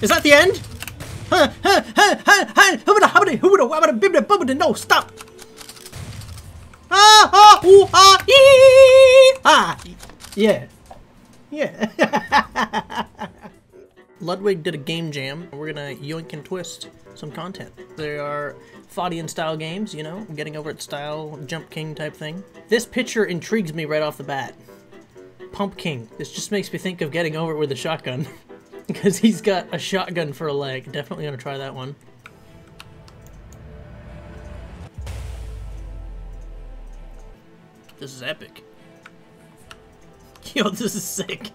Is that the end? No, stop! Yeah. Yeah. Ludwig did a game jam. We're gonna yoink and twist some content. There are Foddian style games, you know, getting over it style, Jump King type thing. This picture intrigues me right off the bat. Pump King. This just makes me think of Getting Over It With a Shotgun. Because he's got a shotgun for a leg. Definitely gonna try that one. This is epic. Yo, this is sick.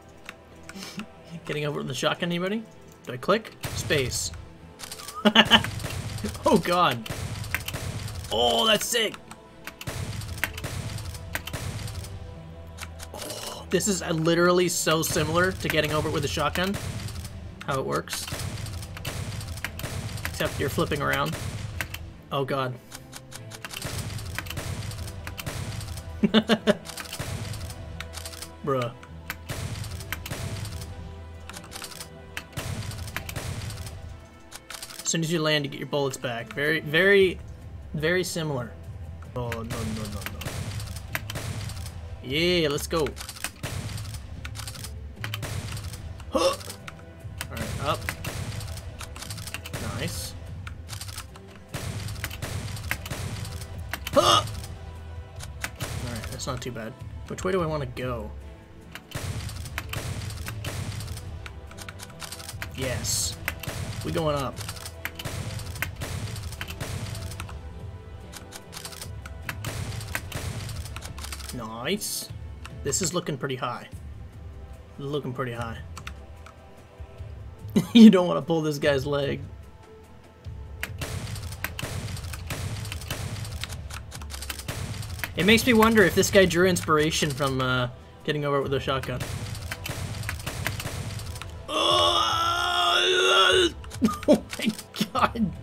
Getting Over It With a Shotgun, anybody? Do I click? Space. Oh god. Oh, that's sick. Oh, this is literally so similar to Getting Over It With a Shotgun. How it works. Except you're flipping around. Oh god. Bruh. As soon as you land, you get your bullets back. Very, very, very similar. Oh, no, no, no, no. Yeah, let's go. Huh. Alright, up. Nice. Huh. Alright, that's not too bad. Which way do I want to go? Yes. We going up. Nice. This is looking pretty high. Looking pretty high. You don't want to pull this guy's leg. It makes me wonder if this guy drew inspiration from Getting Over It With a Shotgun. Oh my god.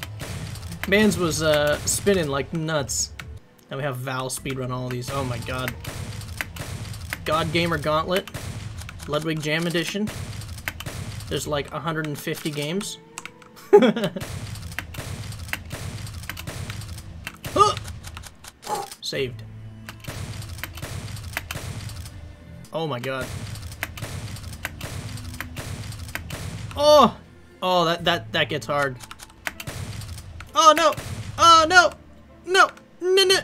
Man's was spinning like nuts. Now we have Val speedrun all of these. Oh my god. God Gamer Gauntlet. Ludwig Jam Edition. There's like 150 games. Saved. Oh my god. Oh! Oh, that gets hard. Oh no! Oh no! No! No, no!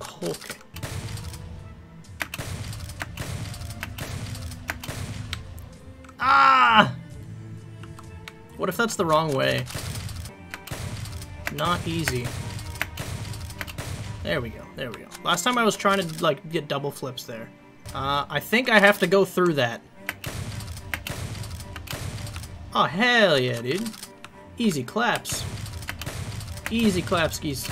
Oh, okay. Ah! What if that's the wrong way? Not easy. There we go. There we go. Last time I was trying to, like, get double flips there. I think I have to go through that. Oh, hell yeah, dude. Easy claps. Easy clapskis.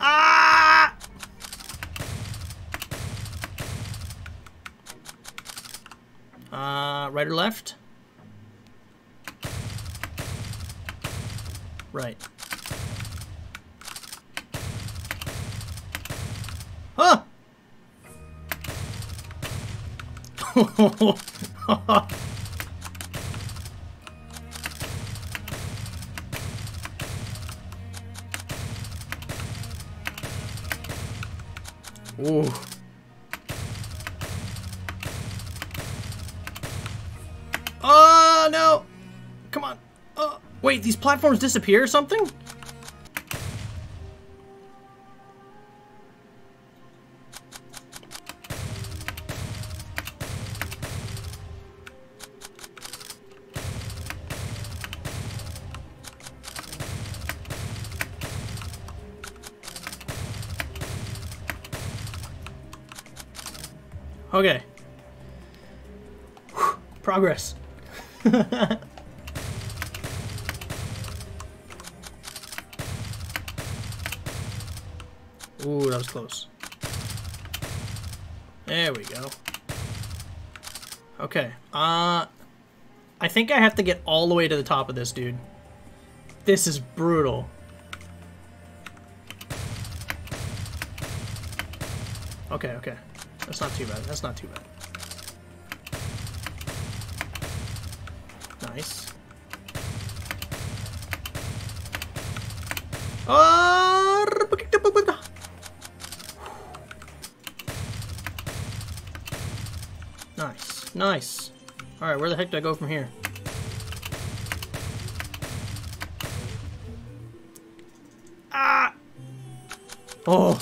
Ah! Right or left? Right. Huh! Ooh. Oh no! Come on! Oh wait, these platforms disappear or something? Okay. Whew, progress. Ooh, that was close. There we go. Okay. I think I have to get all the way to the top of this, dude. This is brutal. Okay, okay. That's not too bad. That's not too bad. Nice. Nice, nice. Alright, where the heck do I go from here? Ah! Oh!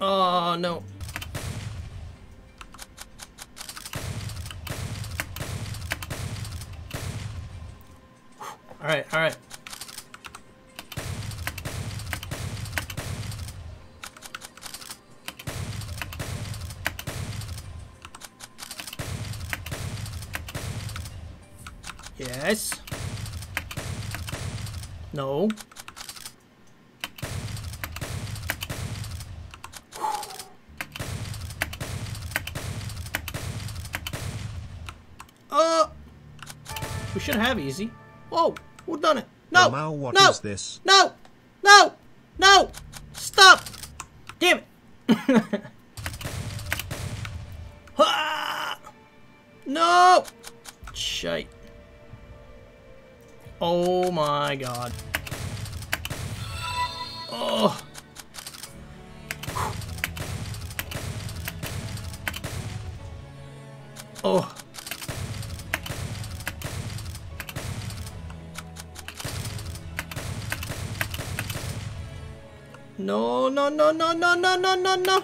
Oh, no. Alright, alright. Yes. No. We should have easy. Whoa, who done it? No. Wow, what is this? No. No. No. Stop. Damn it. Ah! No. Shite. Oh my god. Oh. Oh. No, no, no, no, no, no, no, no, no.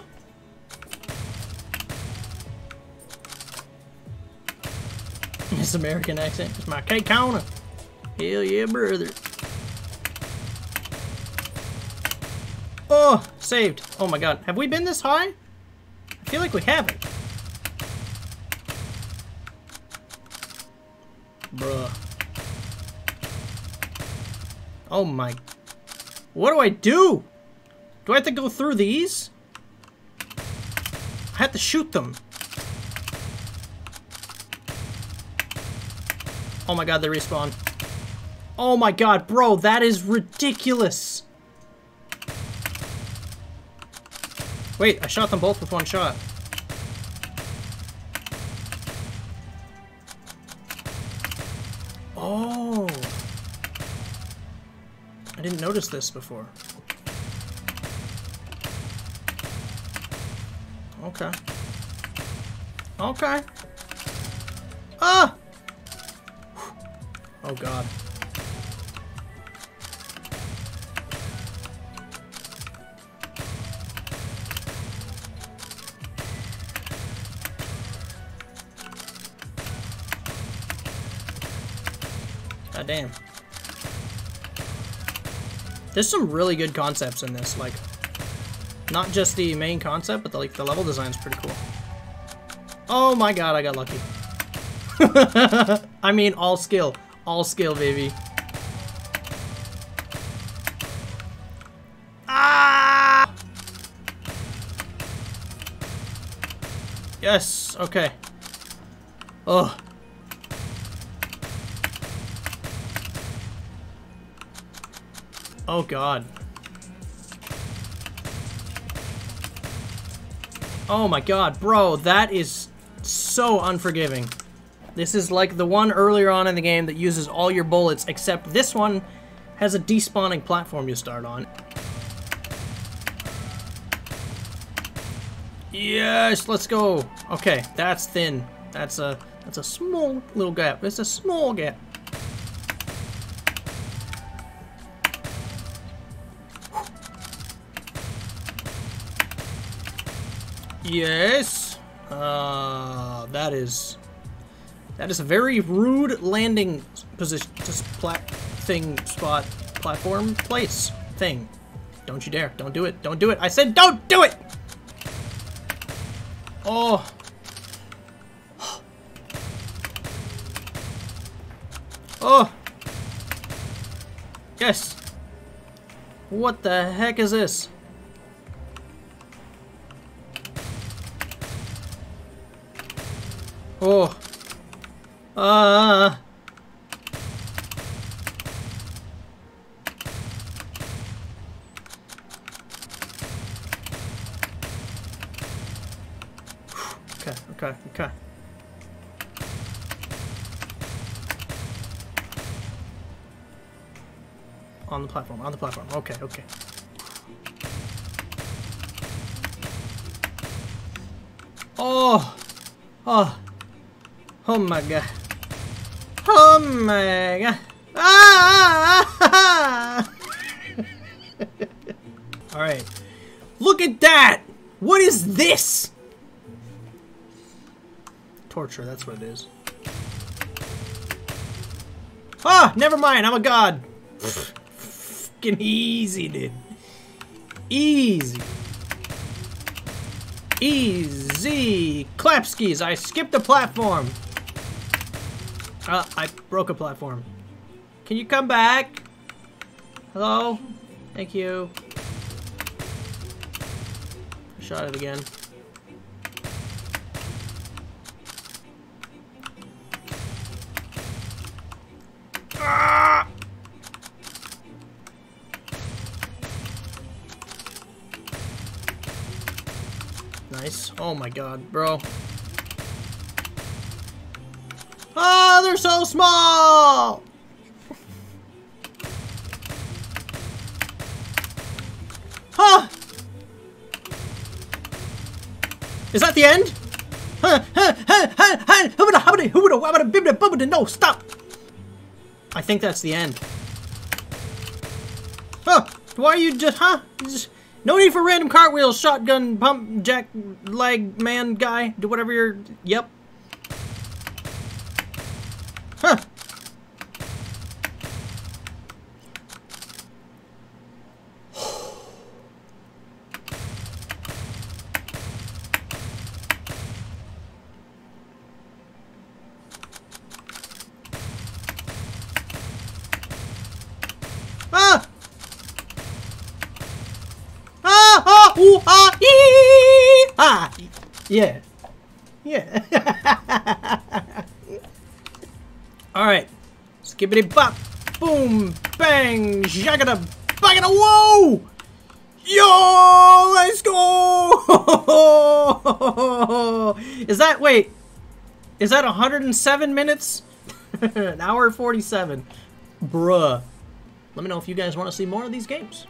This American accent is my cake counter. Hell yeah, brother. Oh, saved. Oh my god. Have we been this high? I feel like we haven't. Bruh. Oh my. What do I do? Do I have to go through these? I have to shoot them. Oh my god, they respawn. Oh my god, bro, that is ridiculous. Wait, I shot them both with one shot. Oh. I didn't notice this before. Okay. Okay. Ah! Oh god. God damn. There's some really good concepts in this, like not just the main concept, but like the level design is pretty cool. Oh my god, I got lucky. I mean, all skill, baby. Ah! Yes. Okay. Oh. Oh god. Oh my god, bro, that is so unforgiving. This is like the one earlier on in the game that uses all your bullets, except this one has a despawning platform you start on. Yes, let's go. Okay, that's thin. That's a small little gap. It's a small gap. Yes. That is a very rude landing position. Just platform place thing. Don't you dare! Don't do it! Don't do it! I said don't do it! Oh. Oh. Yes. What the heck is this? Oh. Okay, Okay. On the platform. Okay. Oh my god. Ah! Alright. Look at that! What is this? Torture, that's what it is. Ah! Never mind, I'm a god! Fucking easy, dude. Easy! Clap skis! I skipped a platform! I broke a platform. Can you come back? Hello? Thank you. Shot it again. Ah! Nice. Oh my god, bro. Oh, they're so small! Huh! Is that the end? No, stop! I think that's the end. Huh! Why are you just, huh? No need for random cartwheels, shotgun, pump, jack, leg, man, guy, do whatever you're, yep. Huh. Ah! Ah! Ah! Ooh! Ah! Ee! Ah! Yeah. Yeah. Alright, skibbity bop, boom, bang, shagada, bagada, whoa! Yo, let's go! Is that, wait, is that 107 minutes? An hour 47. Bruh. Let me know if you guys want to see more of these games.